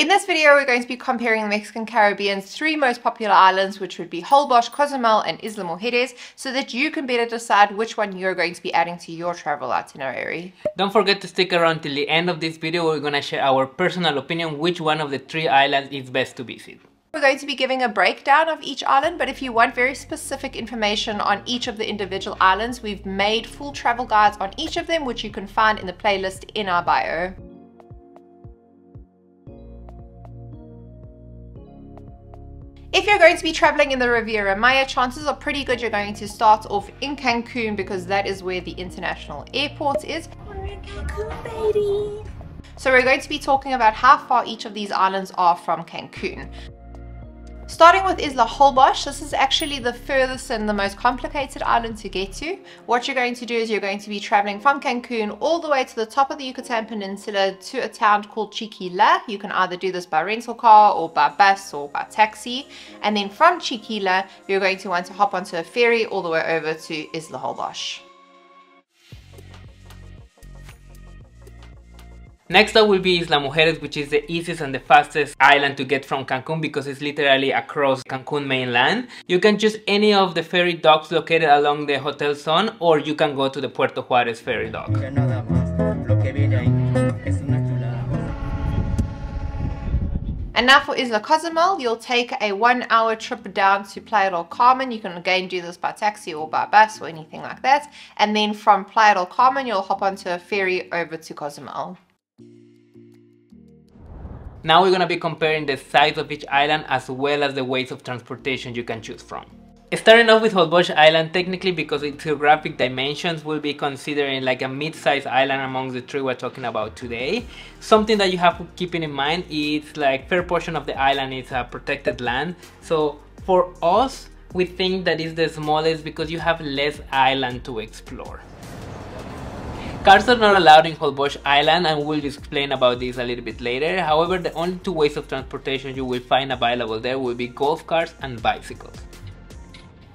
In this video, we're going to be comparing the Mexican Caribbean's three most popular islands, which would be Holbox, Cozumel, and Isla Mujeres, so that you can better decide which one you're going to be adding to your travel itinerary. Don't forget to stick around till the end of this video. We're going to share our personal opinion which one of the three islands is best to visit. We're going to be giving a breakdown of each island, but if you want very specific information on each of the individual islands, we've made full travel guides on each of them, which you can find in the playlist in our bio. If you're going to be traveling in the Riviera Maya, chances are pretty good you're going to start off in Cancun because that is where the international airport is. We're in Cancun, baby! So we're going to be talking about how far each of these islands are from Cancun. Starting with Isla Holbox, this is actually the furthest and the most complicated island to get to. What you're going to do is you're going to be traveling from Cancun all the way to the top of the Yucatan Peninsula to a town called Chiquila. You can either do this by rental car or by bus or by taxi. And then from Chiquila, you're going to want to hop onto a ferry all the way over to Isla Holbox. Next up will be Isla Mujeres, which is the easiest and the fastest island to get from Cancun because it's literally across Cancun mainland. You can choose any of the ferry docks located along the hotel zone, or you can go to the Puerto Juarez ferry dock. And now for Isla Cozumel, you'll take a 1 hour trip down to Playa del Carmen. You can again do this by taxi or by bus or anything like that. And then from Playa del Carmen, you'll hop onto a ferry over to Cozumel. Now we're going to be comparing the size of each island as well as the ways of transportation you can choose from. Starting off with Holbox Island, technically because its geographic dimensions will be considering like a mid-sized island among the three we're talking about today. Something that you have to keep in mind is like fair portion of the island is a protected land. So for us, we think that is the smallest because you have less island to explore. Cars are not allowed in Holbox Island, and we'll explain about this a little bit later. However, the only two ways of transportation you will find available there will be golf carts and bicycles.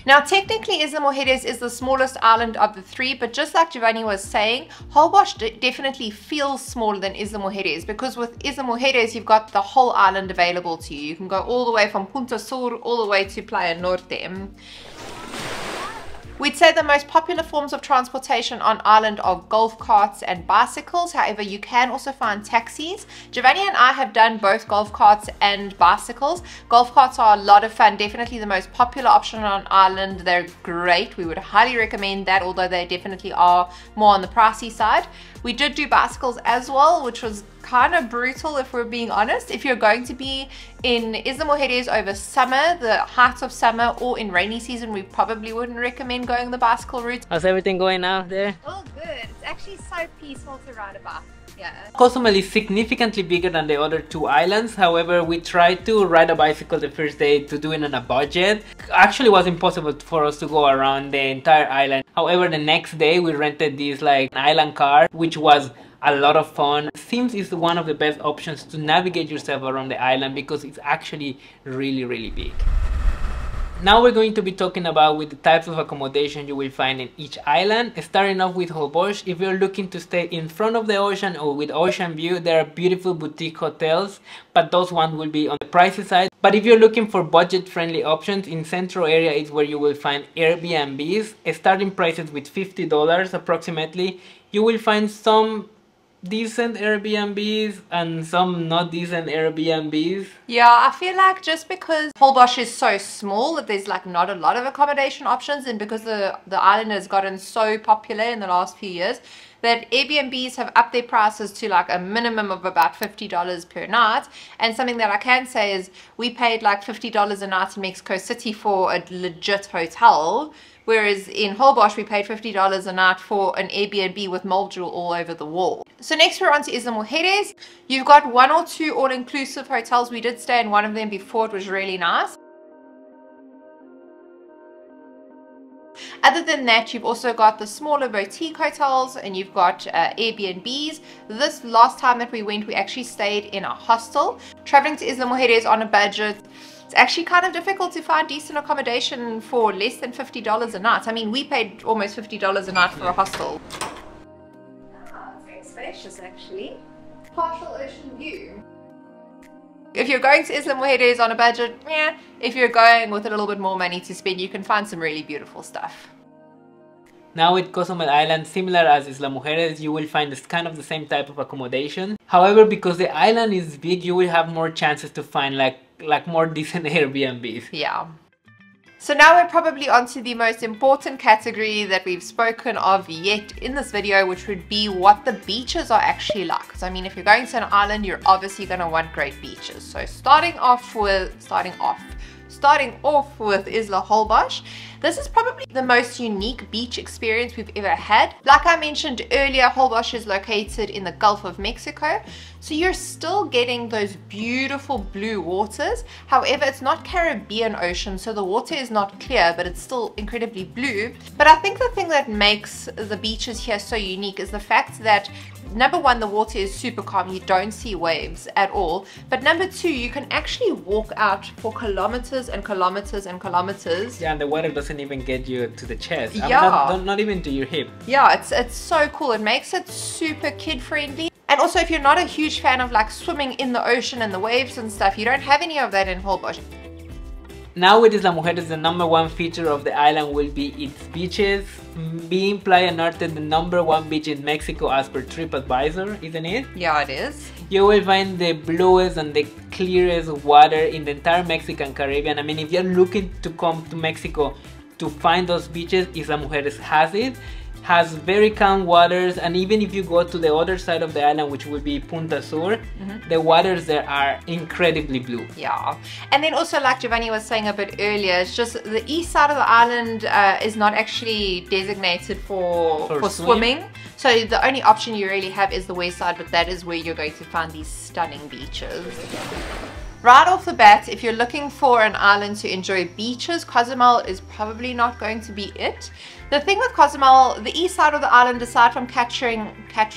Now technically Isla Mujeres is the smallest island of the three, but just like Giovanni was saying, Holbox definitely feels smaller than Isla Mujeres because with Isla Mujeres you've got the whole island available to you. You can go all the way from Punta Sur all the way to Playa Norte. We'd say the most popular forms of transportation on island are golf carts and bicycles. However, you can also find taxis. Giovanni and I have done both golf carts and bicycles. Golf carts are a lot of fun, definitely the most popular option on island. They're great. We would highly recommend that, although they definitely are more on the pricey side. We did do bicycles as well, which was kind of brutal if we're being honest. If you're going to be in Isla Mujeres over summer, the height of summer, or in rainy season, we probably wouldn't recommend going the bicycle route. How's everything going out there? Oh good, it's actually so peaceful to ride a bike. Yeah. Cozumel is significantly bigger than the other two islands. However, we tried to ride a bicycle the first day to do it on a budget. Actually, it was impossible for us to go around the entire island. However, the next day we rented this like island car, which was a lot of fun. Sims is one of the best options to navigate yourself around the island because it's actually really big. Now we're going to be talking about with the types of accommodation you will find in each island. Starting off with Holbox, if you're looking to stay in front of the ocean or with ocean view, there are beautiful boutique hotels, but those ones will be on the pricey side. But if you're looking for budget-friendly options, in central area is where you will find Airbnbs. Starting prices with $50 approximately, you will find some decent Airbnbs and some not decent Airbnbs. Yeah, I feel like just because Holbox is so small that there's like not a lot of accommodation options, and because the island has gotten so popular in the last few years, that Airbnbs have upped their prices to like a minimum of about $50 per night. And something that I can say is we paid like $50 a night in Mexico City for a legit hotel, whereas in Holbox we paid $50 a night for an Airbnb with moldrew all over the wall. So next we're on to Isla Mujeres. You've got one or two all-inclusive hotels. We did stay in one of them before, it was really nice. Other than that, you've also got the smaller boutique hotels and you've got Airbnbs. This last time that we went, we actually stayed in a hostel. Traveling to Isla Mujeres on a budget, it's actually kind of difficult to find decent accommodation for less than $50 a night. I mean, we paid almost $50 a night for a hostel. Oh, very spacious actually. Partial ocean view. If you're going to Isla Mujeres on a budget, yeah. If you're going with a little bit more money to spend, you can find some really beautiful stuff. Now with Cozumel Island, similar as Isla Mujeres, you will find this kind of the same type of accommodation. However, because the island is big, you will have more chances to find like more decent Airbnbs. Yeah. So now we're probably onto the most important category that we've spoken of yet in this video, which would be what the beaches are actually like. Because I mean, if you're going to an island, you're obviously going to want great beaches. So starting off with Isla Holbox. This is probably the most unique beach experience we've ever had. Like I mentioned earlier, Holbox is located in the Gulf of Mexico. So you're still getting those beautiful blue waters. However, it's not Caribbean ocean, so the water is not clear, but it's still incredibly blue. But I think the thing that makes the beaches here so unique is the fact that, number one, the water is super calm. You don't see waves at all. But number two, you can actually walk out for kilometers and kilometers and kilometers. Yeah, and the water doesn't even get you to the chest. Yeah. Not even to your hip. Yeah, it's so cool. It makes it super kid-friendly. And also, if you're not a huge fan of like swimming in the ocean and the waves and stuff, you don't have any of that in Holbox. Now with Isla Mujeres, the number one feature of the island will be its beaches. Being Playa Norte, the number one beach in Mexico as per TripAdvisor, isn't it? Yeah, it is. You will find the bluest and the clearest water in the entire Mexican Caribbean. I mean, if you're looking to come to Mexico to find those beaches, Isla Mujeres has it. Has very calm waters, and even if you go to the other side of the island, which would be Punta Sur, the waters there are incredibly blue. Yeah, and then also like Giovanni was saying a bit earlier, it's just the east side of the island is not actually designated for swimming. So the only option you really have is the west side, but that is where you're going to find these stunning beaches. Right off the bat, if you're looking for an island to enjoy beaches, Cozumel is probably not going to be it. The thing with Cozumel, the east side of the island, aside from capturing a ton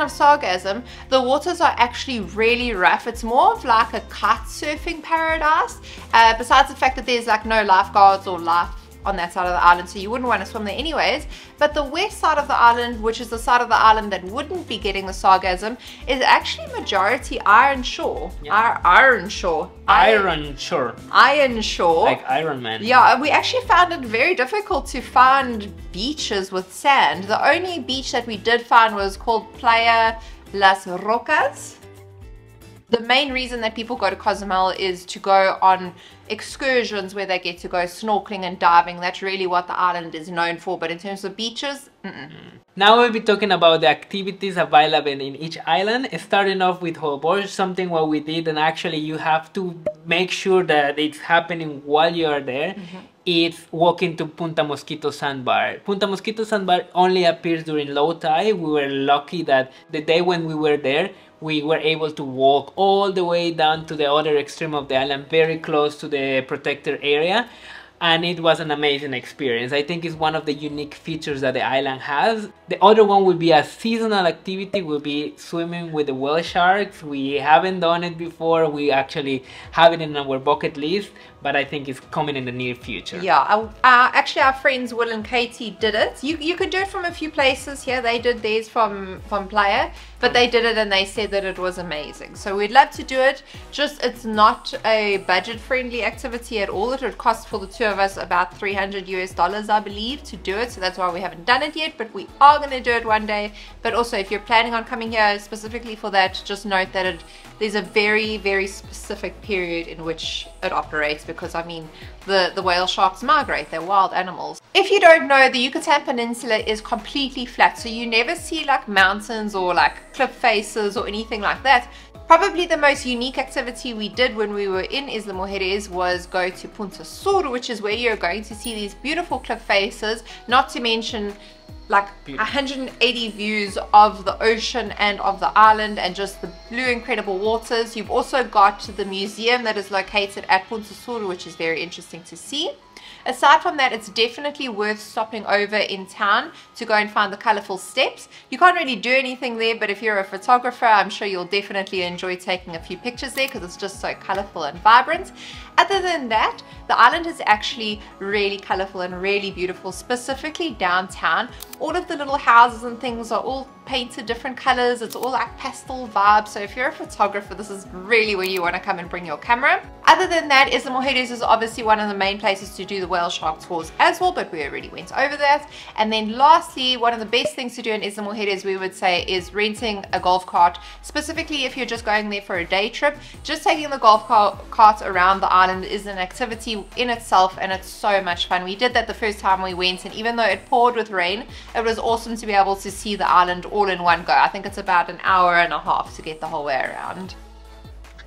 of sargasm, the waters are actually really rough. It's more of like a kite surfing paradise, besides the fact that there's like no lifeguards or life on that side of the island, so you wouldn't want to swim there anyways. But the west side of the island, which is the side of the island that wouldn't be getting the sargasm, is actually majority iron shore. Yeah. Iron shore. Like Iron Man. Yeah, we actually found it very difficult to find beaches with sand. The only beach that we did find was called Playa Las Rocas. The main reason that people go to Cozumel is to go on excursions where they get to go snorkeling and diving. That's really what the island is known for, but in terms of beaches, Now we'll be talking about the activities available in each island, starting off with Holbox, something what we did, and actually you have to make sure that it's happening while you are there. It's walking to Punta Mosquito Sandbar. Punta Mosquito Sandbar only appears during low tide. We were lucky that the day when we were there, we were able to walk all the way down to the other extreme of the island, very close to the protected area, and it was an amazing experience. I think it's one of the unique features that the island has. The other one will be a seasonal activity, will be swimming with the whale sharks. We haven't done it before. We actually have it in our bucket list, but I think it's coming in the near future. Yeah, actually our friends Will and Katie did it. You could do it from a few places here. They did theirs from Playa, but they did it and they said that it was amazing. So we'd love to do it. Just it's not a budget-friendly activity at all. It would cost for the two of us about $300 US, I believe, to do it. So that's why we haven't done it yet, but we are going to do it one day. But also, if you're planning on coming here specifically for that, just note that there's a very, very specific period in which it operates, because I mean the whale sharks migrate, they're wild animals. If you don't know, the Yucatan Peninsula is completely flat, so you never see like mountains or like cliff faces or anything like that. Probably the most unique activity we did when we were in Isla Mujeres was go to Punta Sur, which is where you're going to see these beautiful cliff faces, not to mention like 180 views of the ocean and of the island and just the blue incredible waters. You've also got the museum that is located at Punta Sur, which is very interesting to see. Aside from that, it's definitely worth stopping over in town to go and find the colorful steps. You can't really do anything there, but if you're a photographer, I'm sure you'll definitely enjoy taking a few pictures there because it's just so colorful and vibrant. Other than that, the island is actually really colorful and really beautiful, specifically downtown. All of the little houses and things are all painted different colors. It's all like pastel vibe. So if you're a photographer, this is really where you want to come and bring your camera. Other than that, Isla Mujeres is obviously one of the main places to do the whale shark tours as well, but we already went over that. And then lastly, one of the best things to do in Isla Mujeres, we would say, is renting a golf cart. Specifically, if you're just going there for a day trip, just taking the golf cart around the island is an activity in itself, and it's so much fun. We did that the first time we went, and even though it poured with rain, it was awesome to be able to see the island all in one go. I think it's about an hour and a half to get the whole way around.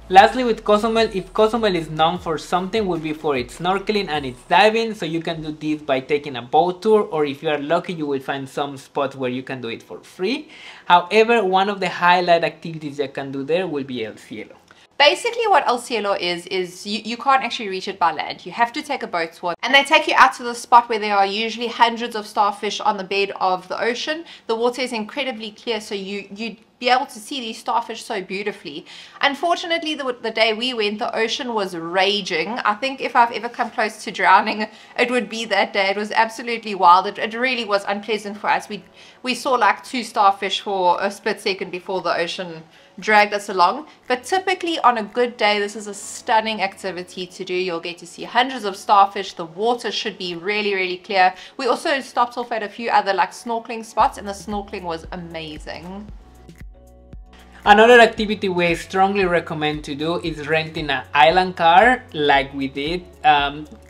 Lastly, with Cozumel, if Cozumel is known for something, will be for its snorkeling and its diving, so you can do this by taking a boat tour, or if you are lucky, you will find some spots where you can do it for free. However, one of the highlight activities you can do there will be El Cielo. Basically what El Cielo is you can't actually reach it by land. You have to take a boat tour, and they take you out to the spot where there are usually hundreds of starfish on the bed of the ocean. The water is incredibly clear, so you'd be able to see these starfish so beautifully. Unfortunately, the day we went, the ocean was raging. I think if I've ever come close to drowning, it would be that day. It was absolutely wild. It really was unpleasant for us. We saw like two starfish for a split second before the ocean dragged us along. But typically on a good day, this is a stunning activity to do. You'll get to see hundreds of starfish. The water should be really, really clear. We also stopped off at a few other like snorkeling spots, and the snorkeling was amazing. Another activity we strongly recommend to do is renting an island car like we did.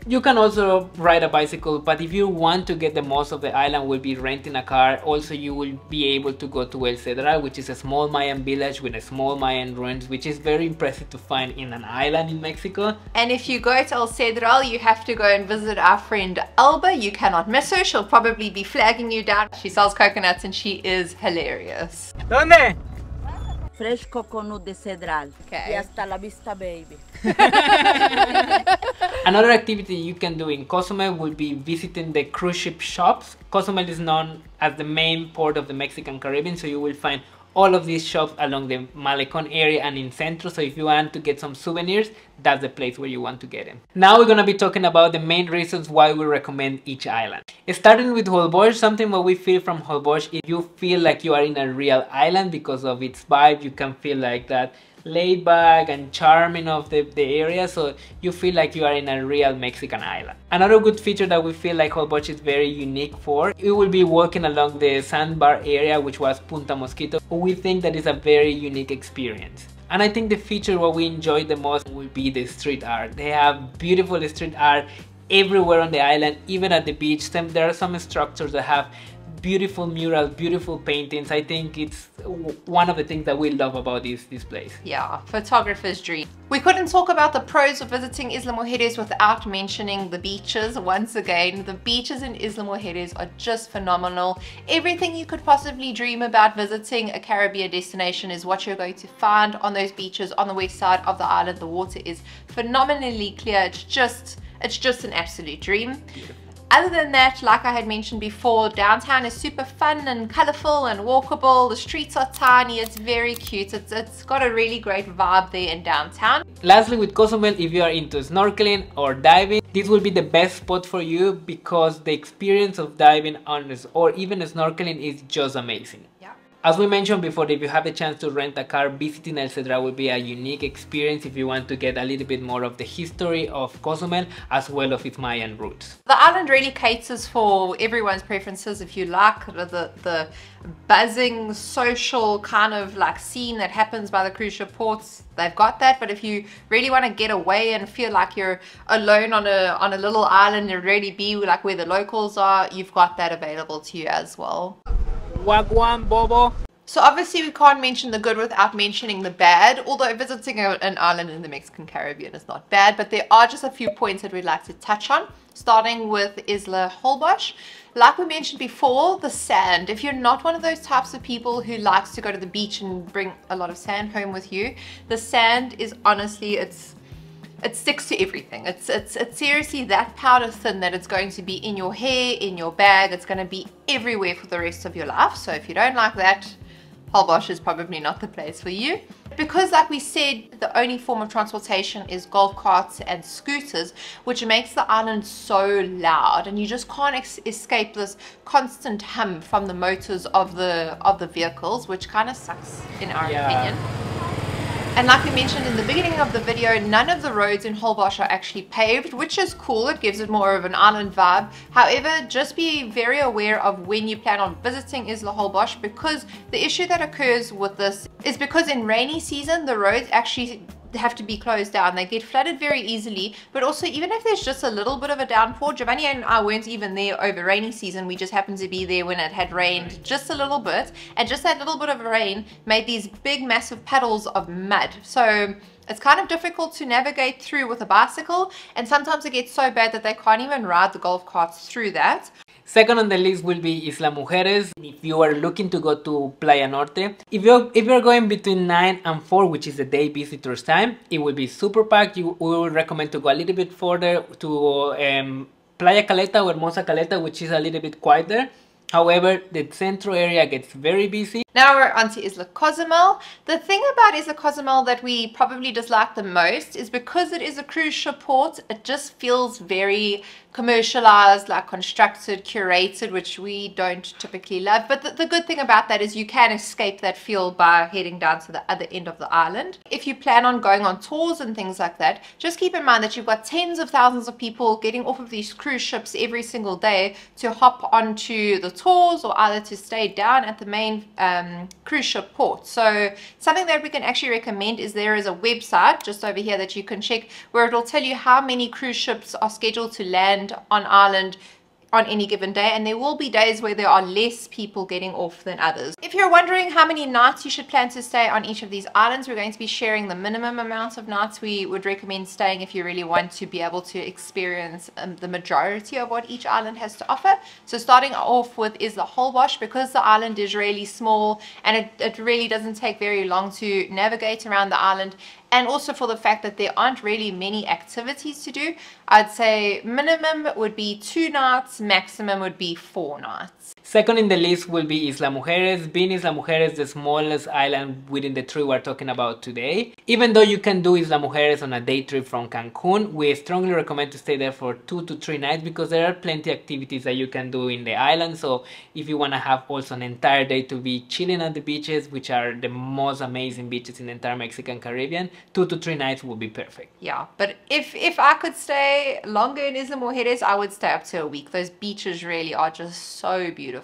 You can also ride a bicycle, but if you want to get the most of the island, will be renting a car. Also, you will be able to go to El Cedral, which is a small Mayan village with a small Mayan ruins, which is very impressive to find in an island in Mexico. And if you go to El Cedral, you have to go and visit our friend Alba. You cannot miss her. She'll probably be flagging you down. She sells coconuts and she is hilarious. ¿Dónde? Fresh coconut de Cedral. Okay. Y hasta la vista, baby. Another activity you can do in Cozumel will be visiting the cruise ship shops. Cozumel is known as the main port of the Mexican Caribbean, so you will find all of these shops along the Malecon area and in Centro, so if you want to get some souvenirs, that's the place where you want to get them. Now we're going to be talking about the main reasons why we recommend each island. Starting with Holbox, something what we feel from Holbox is you feel like you are in a real island because of its vibe. You can feel like that laid back and charming of the area, so you feel like you are in a real Mexican island. Another good feature that we feel like Holbox is very unique for, you will be walking along the sandbar area, which was Punta Mosquito. We think that is a very unique experience. And I think the feature what we enjoy the most will be the street art. They have beautiful street art everywhere on the island, even at the beach. There are some structures that have beautiful murals, beautiful paintings. I think it's one of the things that we love about this place. Yeah, photographer's dream. We couldn't talk about the pros of visiting Isla Mujeres without mentioning the beaches. Once again, the beaches in Isla Mujeres are just phenomenal. Everything you could possibly dream about visiting a Caribbean destination is what you're going to find on those beaches on the west side of the island. The water is phenomenally clear. It's just an absolute dream. Yeah. Other than that, like I had mentioned before, downtown is super fun and colourful and walkable. The streets are tiny, it's very cute. It's got a really great vibe there in downtown. Lastly, with Cozumel, if you are into snorkeling or diving, this will be the best spot for you because the experience of diving or even snorkeling is just amazing. Yeah. As we mentioned before, if you have the chance to rent a car, visiting El Cedral will be a unique experience if you want to get a little bit more of the history of Cozumel as well as its Mayan roots. The island really caters for everyone's preferences. If you like the buzzing social kind of like scene that happens by the cruise ship ports, they've got that. But if you really want to get away and feel like you're alone on a little island and really be like where the locals are, you've got that available to you as well. Wagwan, Bobo. So obviously we can't mention the good without mentioning the bad, although visiting an island in the Mexican Caribbean is not bad, but there are just a few points that we'd like to touch on, starting with Isla Holbox. Like we mentioned before, the sand. If you're not one of those types of people who likes to go to the beach and bring a lot of sand home with you, the sand is honestly, it sticks to everything. It's seriously that powder thin that it's going to be in your hair, in your bag. It's going to be everywhere for the rest of your life. So if you don't like that, Holbox is probably not the place for you. Because like we said, the only form of transportation is golf carts and scooters, which makes the island so loud, and you just can't escape this constant hum from the motors of the vehicles, which kind of sucks in our opinion. And like we mentioned in the beginning of the video, none of the roads in Holbox are actually paved, which is cool. It gives it more of an island vibe. However, just be very aware of when you plan on visiting Isla Holbox, because the issue that occurs with this is because in rainy season, the roads actually have to be closed down. They get flooded very easily, but also even if there's just a little bit of a downpour, Giovanni and I weren't even there over rainy season. We just happened to be there when it had rained just a little bit, and just that little bit of rain made these big massive puddles of mud. So it's kind of difficult to navigate through with a bicycle, and sometimes it gets so bad that they can't even ride the golf carts through that. Second on the list will be Isla Mujeres. If you are looking to go to Playa Norte, if you're going between 9 and 4, which is the day visitors time, it will be super packed. We would recommend to go a little bit further to Playa Caleta or Hermosa Caleta, which is a little bit quieter. However, the central area gets very busy. Now we're on to Isla Cozumel. The thing about Isla Cozumel that we probably dislike the most is because it is a cruise ship port, it just feels very commercialized, like constructed, curated, which we don't typically love. But the good thing about that is you can escape that feel by heading down to the other end of the island. If you plan on going on tours and things like that, just keep in mind that you've got tens of thousands of people getting off of these cruise ships every single day to hop onto the tours or either to stay down at the main cruise ship port. So something that we can actually recommend is there is a website just over here that you can check where it will tell you how many cruise ships are scheduled to land on island on any given day, and there will be days where there are less people getting off than others. If you're wondering how many nights you should plan to stay on each of these islands, we're going to be sharing the minimum amount of nights we would recommend staying if you really want to be able to experience the majority of what each island has to offer. So starting off with Isla Holbox, because the island is really small and it really doesn't take very long to navigate around the island, and also for the fact that there aren't really many activities to do, I'd say minimum would be 2 nights, maximum would be 4 nights. Second in the list will be Isla Mujeres. Being Isla Mujeres the smallest island within the 3 we're talking about today, even though you can do Isla Mujeres on a day trip from Cancun, we strongly recommend to stay there for 2 to 3 nights because there are plenty of activities that you can do in the island. So if you want to have also an entire day to be chilling at the beaches, which are the most amazing beaches in the entire Mexican Caribbean, 2 to 3 nights will be perfect. Yeah, but if I could stay longer in Isla Mujeres, I would stay up to a week. Those beaches really are just so beautiful.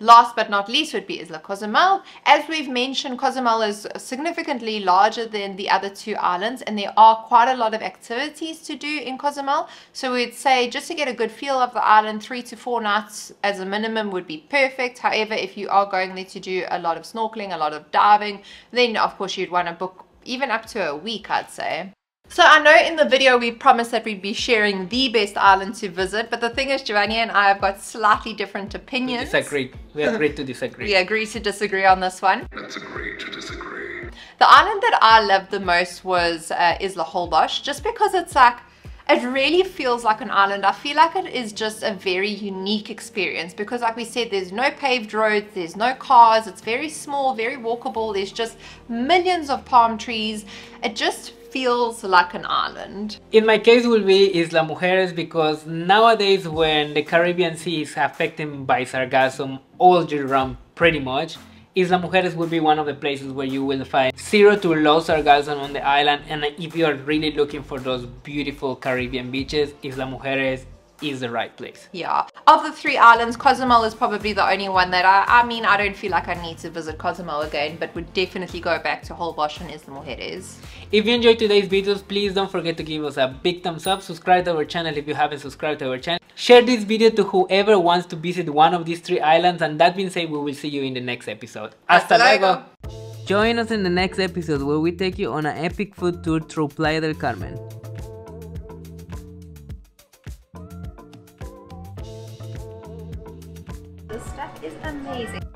Last but not least would be Isla Cozumel. As we've mentioned, Cozumel is significantly larger than the other 2 islands, and there are quite a lot of activities to do in Cozumel. So we'd say just to get a good feel of the island, 3 to 4 nights as a minimum would be perfect. However, if you are going there to do a lot of snorkeling, a lot of diving, then of course you'd want to book even up to a week, I'd say. So I know in the video we promised that we'd be sharing the best island to visit, but the thing is Giovanni and I have got slightly different opinions. We agree to disagree. We agree to disagree on this one. Let's agree to disagree. The island that I loved the most was Isla Holbox, just because it's like, it really feels like an island. I feel like it is just a very unique experience because like we said, there's no paved roads, there's no cars, it's very small, very walkable, there's just millions of palm trees. It just feels like an island. In my case will be Isla Mujeres, because nowadays when the Caribbean Sea is affected by sargassum all year round pretty much, Isla Mujeres will be one of the places where you will find zero to low sargassum on the island, and if you are really looking for those beautiful Caribbean beaches, Isla Mujeres is the right place. Yeah. Of the 3 islands, Cozumel is probably the only one that I mean, I don't feel like I need to visit Cozumel again, but would definitely go back to Holbox and Isla Mujeres. If you enjoyed today's videos, please don't forget to give us a big thumbs up, subscribe to our channel if you haven't subscribed to our channel, share this video to whoever wants to visit one of these 3 islands, and that being said, we will see you in the next episode. Hasta luego! Join us in the next episode where we take you on an epic food tour through Playa del Carmen. This stuff is amazing.